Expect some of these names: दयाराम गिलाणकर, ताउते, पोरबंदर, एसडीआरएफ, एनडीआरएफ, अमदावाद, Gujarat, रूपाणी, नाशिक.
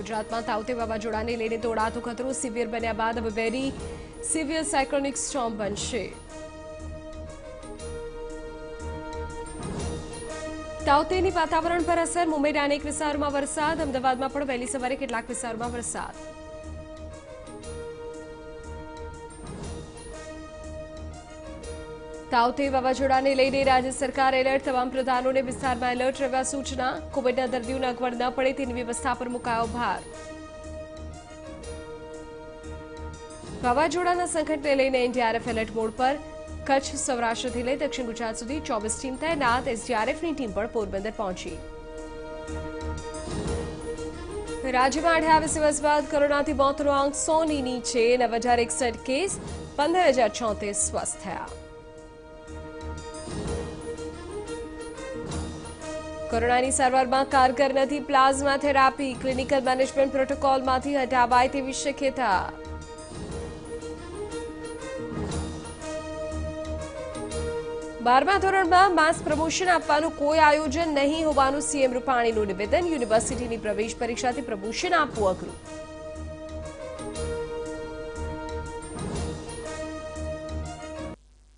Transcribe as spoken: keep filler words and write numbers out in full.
गुजरात में ताउते वावाजोड़ा ने लईने तोड़ातो खतरो सीवियर बन्या बाद अब वेरी सीवियर साइक्लोनिक स्टॉर्म बनशे। ताउतेनी वातावरण पर असर मुंबईना अनेक विस्तारों में वरसाद अमदावाद में पण वहेली सवारे केटलाक विस्तारों में वरसाद। ताउते वावाजोड़ाने लईने राज्य सरकार एलर्ट, तमाम प्रधानों ने विस्तार में एलर्ट रहवा सूचना। कोविडना दर्दीओने अगवड न पड़े तेनी व्यवस्था पर मुकायो भार। वावाजोड़ाना संकटने लईने एनडीआरएफ एलर्ट मोड पर। कच्छ सौराष्ट्रथी लई दक्षिण गुजरात सुधी चौबीस टीम तैनात। एसडीआरएफनी टीम पण पोरबंदर पहोंची। राज्य में अठावीस दिवस बाद कोरोना थी मौतनो आंक सौ नी नीचे। नव हजार एकसठ केस, पंदर हजार चौंतीस स्वस्थ थया। कोरोनानी सारवार में कारगर नथी plasma therapy, clinical management protocol मांथी हटावाय तेवी शक्यता। बारमा धोरण में मास प्रमोशन आपवानुं कोई आयोजन नहीं होवानुं सीएम रूपाणीनुं निवेदन। यूनिवर्सिटीनी प्रवेश परीक्षाथी प्रमोशन आपवुं अघरुं।